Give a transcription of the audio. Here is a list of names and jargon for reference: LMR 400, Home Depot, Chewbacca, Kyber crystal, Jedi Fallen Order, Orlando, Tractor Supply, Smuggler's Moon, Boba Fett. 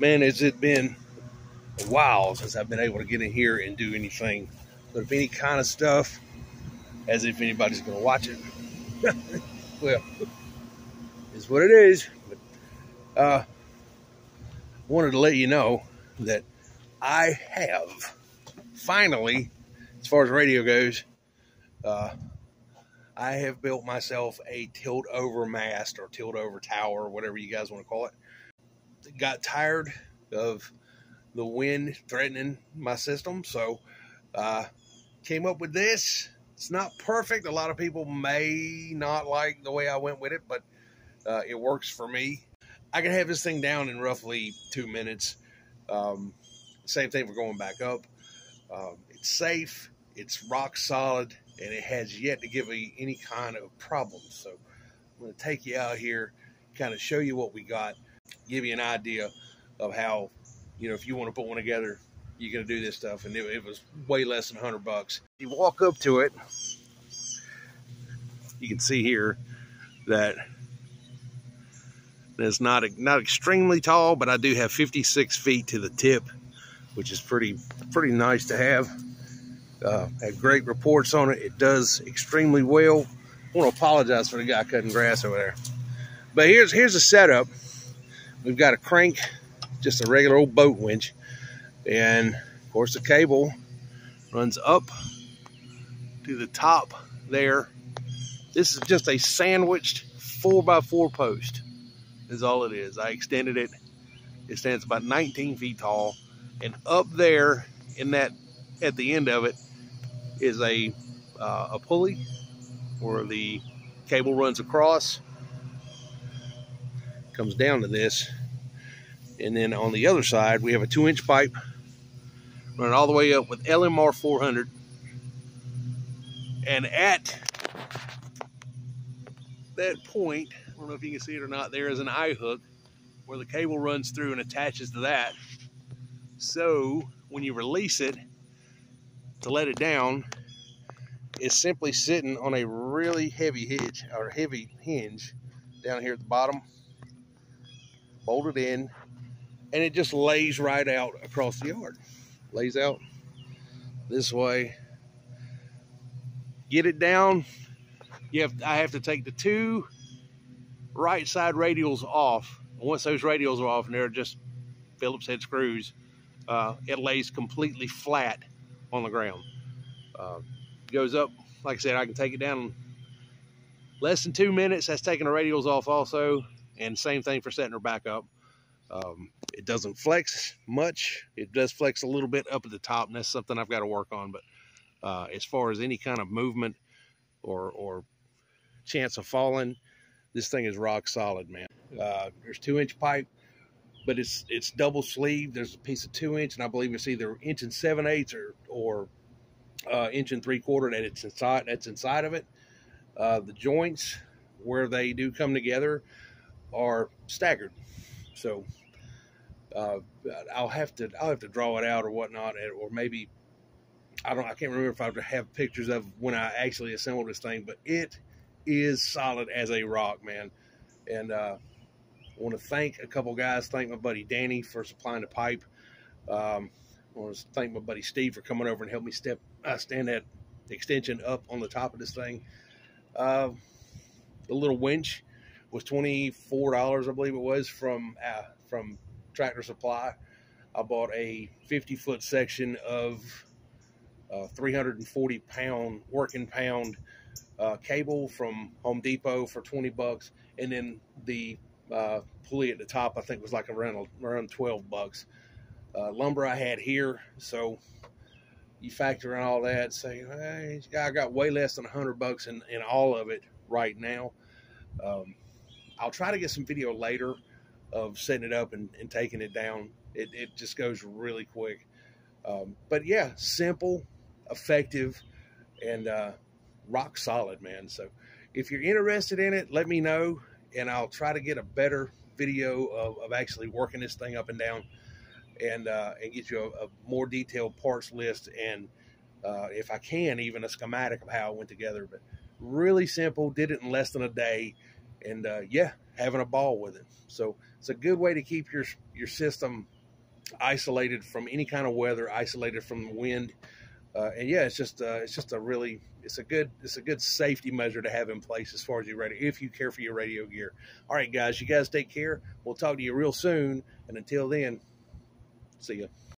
man, has it been a while since I've been able to get in here and do anything but if any kind of stuff, as if anybody's going to watch it. Well, it's what it is. But wanted to let you know that I have finally, as far as radio goes, I have built myself a tilt-over mast or tilt-over tower, whatever you guys want to call it. Got tired of the wind threatening my system, so came up with this. It's not perfect. A lot of people may not like the way I went with it, but it works for me. I can have this thing down in roughly 2 minutes. Same thing for going back up. It's safe, it's rock solid, and it has yet to give me any kind of problems. So I'm going to take you out here, kind of show you what we got, give you an idea of how, you know, if you want to put one together, you're going to do this stuff. And it was way less than 100 bucks. You walk up to it, you can see here that it's not extremely tall, but I do have 56 feet to the tip, which is pretty nice to have. Had great reports on it. It does extremely well. I want to apologize for the guy cutting grass over there. But here's the setup. We've got a crank, just a regular old boat winch. And, of course, the cable runs up to the top there. This is just a sandwiched 4x4 post is all it is. I extended it. It stands about 19 feet tall. And up there in that, at the end of it, is a pulley where the cable runs across, comes down to this. And then on the other side, we have a 2-inch pipe running all the way up with LMR 400. And at that point, I don't know if you can see it or not, there is an eye hook where the cable runs through and attaches to that. So when you release it to let it down, it's simply sitting on a really heavy hitch or heavy hinge down here at the bottom, bolted in, and it just lays right out across the yard. Lays out this way. Get it down. I have to take the two right side radials off. Once those radials are off, and they're just Phillips head screws, it lays completely flat on the ground. Goes up, like I said, I can take it down in less than 2 minutes. That's taking the radials off also, and same thing for setting her back up. It doesn't flex much. It does flex a little bit up at the top, and that's something I've got to work on. But as far as any kind of movement or chance of falling, this thing is rock solid, man. There's 2-inch pipe. But it's double sleeve. There's a piece of 2-inch, and I believe it's either 1 7/8 or 1 3/4 that it's inside. That's inside of it. The joints where they do come together are staggered, so I'll have to draw it out or whatnot, or maybe I can't remember if I would have pictures of when I actually assembled this thing. But it is solid as a rock, man, and. I want to thank a couple guys. Thank my buddy Danny for supplying the pipe. I want to thank my buddy Steve for coming over and helping me stand that extension up on the top of this thing. The little winch was $24, I believe it was, from Tractor Supply. I bought a 50-foot section of 340-pound, working pound cable from Home Depot for 20 bucks, and then the pulley at the top, I think, was like around 12 bucks. Lumber I had here, so you factor in all that, say, hey, I got way less than 100 bucks in all of it right now. I'll try to get some video later of setting it up and taking it down. It just goes really quick. But yeah, simple, effective, and rock solid, man. So if you're interested in it, let me know. And I'll try to get a better video of actually working this thing up and down, and get you a more detailed parts list, and if I can, even a schematic of how it went together. But really simple, did it in less than a day, and yeah, having a ball with it. So it's a good way to keep your system isolated from any kind of weather, isolated from the wind. And yeah, it's a good safety measure to have in place as far as your radio, if you care for your radio gear. All right, guys, you guys take care. We'll talk to you real soon. And until then, see ya.